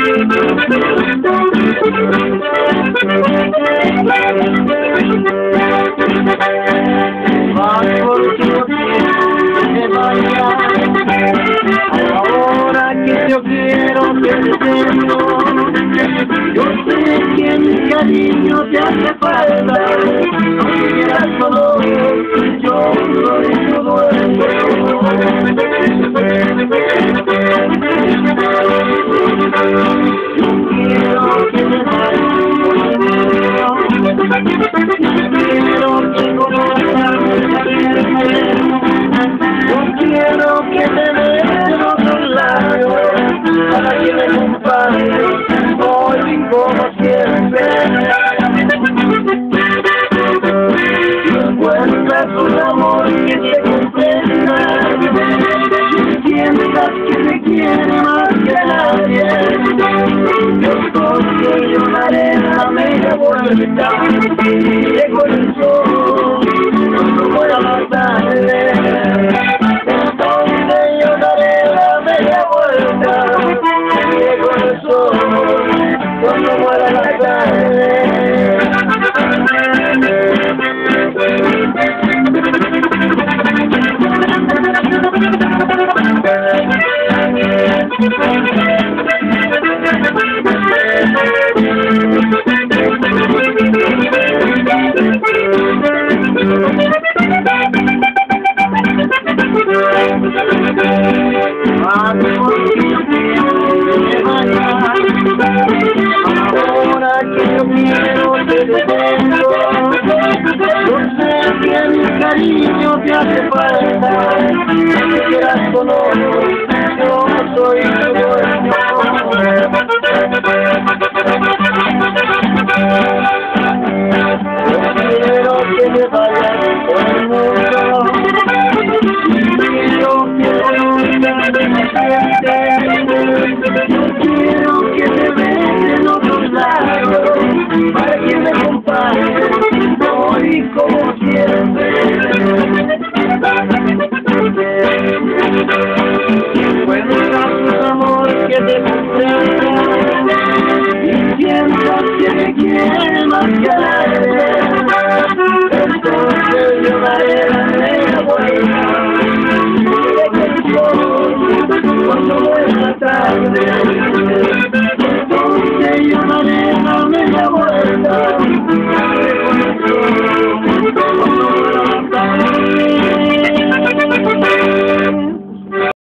Yo sé que mi cariño te hace falta, no quieras todo, yo soy tu dueño. Yo quiero que me llego el sol, no voy a la tarde, entonces yo daré la media vuelta. Llego el sol, cuando muera la tarde. Ahora que yo quiero te detengo, yo sé que mi cariño te hace falta, no te quieras con otro, yo no soy tu dueño. Yo quiero que me vayas por el mundo, y yo quiero que te detengo, yo quiero que te veas en otros lados, para que me compare, soy como siempre. Encuentra un amor que te comprenda, y sientas que me quiere más que a nadie, entonces yo daré la media vuelta. Cuando vuelva tarde.